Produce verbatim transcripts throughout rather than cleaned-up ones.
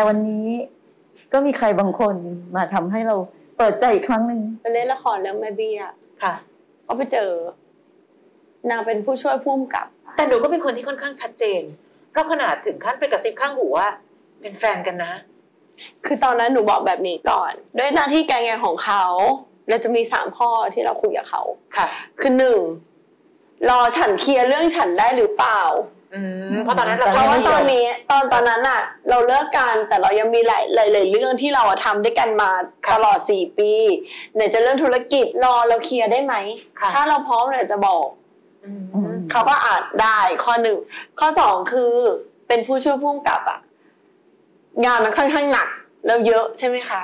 แต่วันนี้ก็มีใครบางคนมาทำให้เราเปิดใจอีกครั้งหนึ่งไปเล่นละครแล้วแม่เบี้ยค่ะก็ไปเจอนางเป็นผู้ช่วยผู้กำกับแต่หนูก็เป็นคนที่ค่อนข้างชัดเจนเพราะขนาดถึงขั้นไปกระซิบข้างหูว่าเป็นแฟนกันนะคือตอนนั้นหนูบอกแบบนี้ก่อนด้วยหน้าที่การงานของเขาเราจะมีสามข้อที่เราคุยกับเขาค่ะคือหนึ่งรอฉันเคลียร์เรื่องฉันได้หรือเปล่าเพราะตอนนั้นเพราะว่าตอนนี้ตอนตอนนั้นอะเราเลิกกันแต่เรายังมีหลายหลายเรื่องที่เราทำด้วยกันมาตลอดสี่ปีไหนจะเรื่องธุรกิจรอเราเคลียร์ได้ไหมถ้าเราพร้อมเราจะบอกเขาก็อาจได้ข้อหนึ่งข้อสองคือเป็นผู้ช่วยผู้กำกับอะงานมันค่อนข้างหนักแล้วเยอะใช่ไหมคะ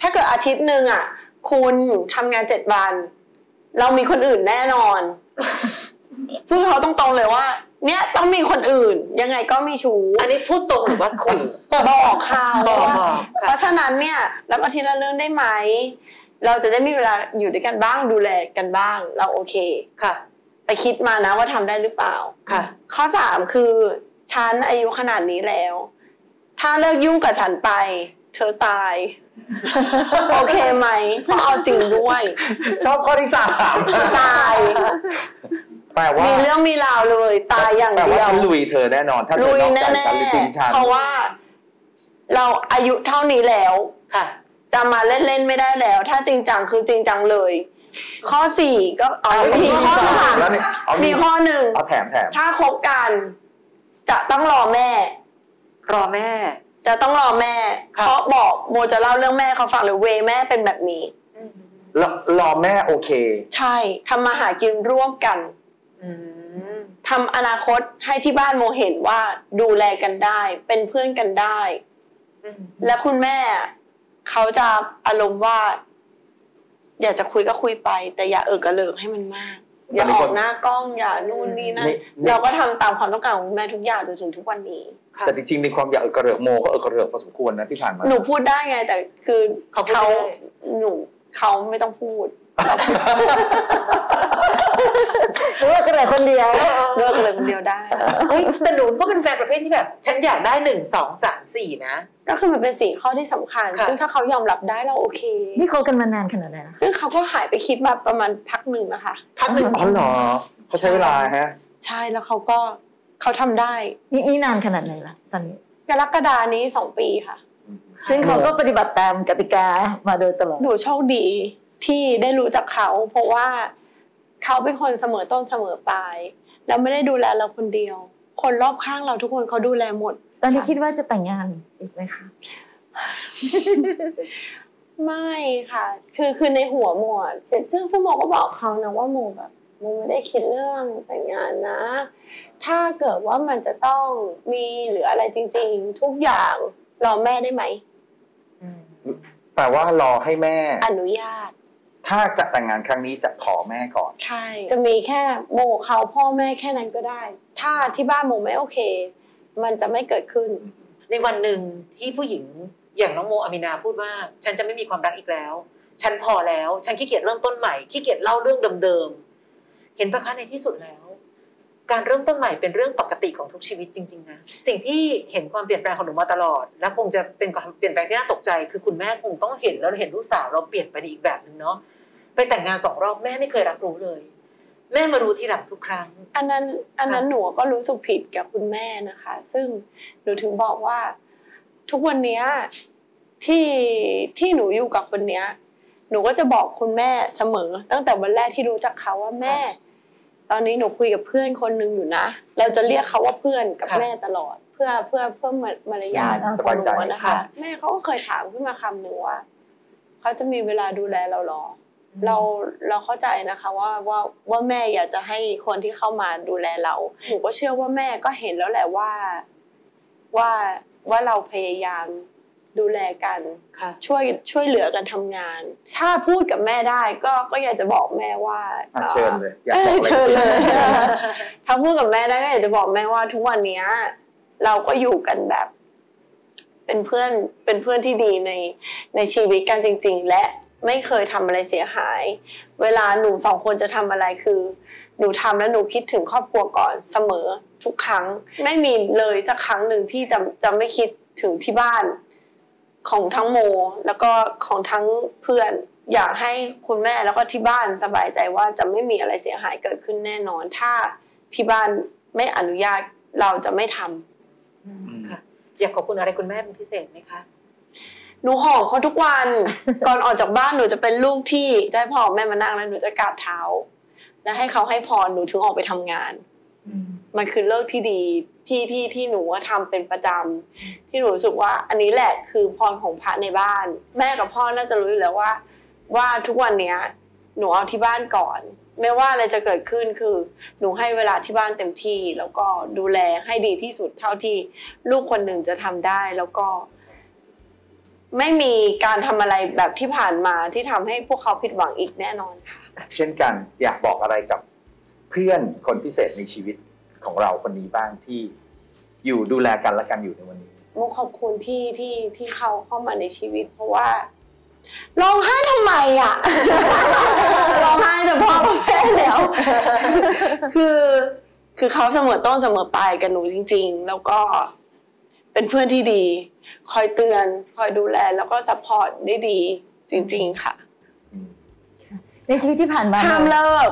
ถ้าเกิดอาทิตย์หนึ่งอะคุณทำงานเจ็ดวันเรามีคนอื่นแน่นอนพูดเขาตรงๆเลยว่าเนี่ยต้องมีคนอื่นยังไงก็มีชู้อันนี้พูดตรงหรือว่าคุยบอกข่าวบอกเพราะฉะนั้นเนี่ยรับอาทิตย์ละเรื่องได้ไหมเราจะได้มีเวลาอยู่ด้วยกันบ้างดูแลกันบ้างเราโอเคค่ะไปคิดมานะว่าทำได้หรือเปล่าค่ะข้อสามคือฉันอายุขนาดนี้แล้วถ้าเลิกยุ่งกับฉันไปเธอตายโอเคไหมเอาจริงด้วยชอบข้อที่สามตายมีเรื่องมีราวเลยตายอย่างเดียวแต่ว่าฉันลุยเธอแน่นอนถ้าเธอนอกใจฉันหรือทิ้งฉันเพราะว่าเราอายุเท่านี้แล้วค่ะจะมาเล่นเล่นไม่ได้แล้วถ้าจริงจังคือจริงจังเลยข้อสี่ก็อ๋อมีข้อสามมีข้อหนึ่งเอาแถมแถมถ้าคบกันจะต้องรอแม่รอแม่จะต้องรอแม่เพราะบอกโมจะเล่าเรื่องแม่เขาฟังเลยเวแม่เป็นแบบนี้รอแม่โอเคใช่ทำมาหากินร่วมกันทำอนาคตให้ที่บ้านโมเห็นว่าดูแลกันได้เป็นเพื่อนกันได้และคุณแม่เขาจะอารมณ์ว่าอยากจะคุยก็คุยไปแต่อย่าเอิกกระเลิกให้มันมากอย่าออกหน้ากล้องอย่านู่นนี่นั่นเราก็ทำตามความต้องการของคุณแม่ทุกอย่างจนถึงทุกวันนี้แต่จริงๆในความอยากเอิกกระเลิกโมก็เอิกกระเลิกพอสมควรนะที่ผ่านมาหนูพูดได้ไงแต่คือเขาหนูเขาไม่ต้องพูดเลิกกันเลยคนเดียวเลิกกันเลยคนเดียวได้แต่หนูก็เป็นแฟนประเภทที่แบบฉันอยากได้หนึ่งสองสามสี่นะก็คือมันเป็นสี่ข้อที่สำคัญซึ่งถ้าเขายอมรับได้เราโอเคนี่คบกันมานานขนาดไหนซึ่งเขาก็หายไปคิดมาประมาณพักหนึ่งนะคะพักหนึ่งอ๋อเหรอเขาใช้เวลาฮะใช่แล้วเขาก็เขาทำได้นี่นี่นานขนาดไหนล่ะตอนนี้กรกฎานี้สองปีค่ะซึ่งเขาก็ปฏิบัติตามกติกามาโดยตลอดหนูโชคดีที่ได้รู้จักเขาเพราะว่าเขาเป็นคนเสมอต้นเสมอปลายแล้วไม่ได้ดูแลเราคนเดียวคนรอบข้างเราทุกคนเขาดูแลหมดตอนนี้คิดว่าจะแต่งงานอีกไหมคะไม่ค่ะคือคือในหัวโมซึ่งสมองก็บอกเขานะว่าโมแบบโมไม่ได้คิดเรื่องแต่งงานนะถ้าเกิดว่ามันจะต้องมีหรืออะไรจริงๆทุกอย่างรอแม่ได้ไหมแปลว่ารอให้แม่อนุญาตถ้าจะแต่งงานครั้งนี้จะขอแม่ก่อนใช่จะมีแค่โมเขาพ่อแม่แค่นั้นก็ได้ถ้าที่บ้านโมไม่โอเคมันจะไม่เกิดขึ้นในวันหนึ่งที่ผู้หญิงอย่างน้องโมอามินาพูดว่าฉันจะไม่มีความรักอีกแล้วฉันพอแล้วฉันขี้เกียจเริ่มต้นใหม่ขี้เกียจเล่าเรื่องเดิมๆเห็นปะคะในที่สุดแล้วการเริ่มต้นใหม่เป็นเรื่องปกติของทุกชีวิตจริงๆนะสิ่งที่เห็นความเปลี่ยนแปลงของหนูมาตลอดและคงจะเป็นความเปลี่ยนแปลงที่น่าตกใจคือคุณแม่คงต้องเห็นแล้วเห็นลูกสาวเราเปลี่ยนไปอีกแบบหนึ่งเนาะไปแต่งงานสองรอบแม่ไม่เคยรับรู้เลยแม่มารู้ทีหลังทุกครั้งอันนั้นอันนั้นหนูก็รู้สึกผิดกับคุณแม่นะคะซึ่งหนูถึงบอกว่าทุกวันนี้ที่ที่หนูอยู่กับคนเนี้ยหนูก็จะบอกคุณแม่เสมอตั้งแต่วันแรกที่รู้จักเขาว่าแม่ตอนนี้หนูคุยกับเพื่อนคนหนึ่งอยู่นะเราจะเรียกเขาว่าเพื่อนกับแม่ตลอดเพื่อเพื่อเพื่อมารยาทสนุกนะคะแม่เขาก็เคยถามขึ้นมาคำหนึ่งว่าเขาจะมีเวลาดูแลเราหรอเราเราเข้าใจนะคะว่าว่าว่าแม่อยากจะให้คนที่เข้ามาดูแลเราหนูก็เชื่อว่าแม่ก็เห็นแล้วแหละว่าว่าว่าเราพยายามดูแลกันช่วยช่วยเหลือกันทำงานถ้าพูดกับแม่ได้ก็ก็อยากจะบอกแม่ว่าเชิญเลยอยากบอกเชิญเลยถ้าพูดกับแม่ได้ก็อยากจะบอกแม่ว่าทุกวันนี้เราก็อยู่กันแบบเป็นเพื่อนเป็นเพื่อนที่ดีในในชีวิตกันจริงๆและไม่เคยทำอะไรเสียหายเวลาหนูสองคนจะทำอะไรคือหนูทำแล้วหนูคิดถึงครอบครัวก่อนเสมอทุกครั้งไม่มีเลยสักครั้งหนึ่งที่จะจะไม่คิดถึงที่บ้าน ของทั้งโมแล้วก็ของทั้งเพื่อนอยากให้คุณแม่แล้วก็ที่บ้านสบายใจว่าจะไม่มีอะไรเสียหายเกิดขึ้นแน่นอนถ้าที่บ้านไม่อนุญาตเราจะไม่ทำค่ะอยากขอบคุณอะไรคุณแม่เป็นพิเศษไหมคะหนูหอมเขาทุกวันก่อนออกจากบ้านหนูจะเป็นลูกที่จะให้พ่อแม่มานั่งแล้วหนูจะกราบเท้าและให้เขาให้พรหนูถึงออกไปทำงานมันคือเลิกที่ดีที่ที่ที่หนูว่าทำเป็นประจำที่หนูรู้สึกว่าอันนี้แหละคือพรของพระในบ้านแม่กับพ่อน่าจะรู้อยู่แล้วว่าว่าทุกวันเนี้ยหนูเอาที่บ้านก่อนไม่ว่าอะไรจะเกิดขึ้นคือหนูให้เวลาที่บ้านเต็มที่แล้วก็ดูแลให้ดีที่สุดเท่าที่ลูกคนหนึ่งจะทำได้แล้วก็ไม่มีการทำอะไรแบบที่ผ่านมาที่ทำให้พวกเขาผิดหวังอีกแน่นอนค่ะเช่นกันอยากบอกอะไรกับเพื่อนคนพิเศษในชีวิตของเราคนนี้บ้างที่อยู่ดูแลกันและกันอยู่ในวันนี้โมขอบคุณที่ที่ที่เขาเข้ามาในชีวิตเพราะว่าร้องไห้ทำไมอ่ะร้องไห้แต่พ่อแม่แล้วคือคือเขาเสมอต้นเสมอปลายกับหนูจริงๆแล้วก็เป็นเพื่อนที่ดีคอยเตือนคอยดูแลแล้วก็ซัพพอร์ตได้ดีจริงๆค่ะในชีวิตที่ผ่านมาห้ามเลิก